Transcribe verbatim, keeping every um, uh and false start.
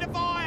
to five.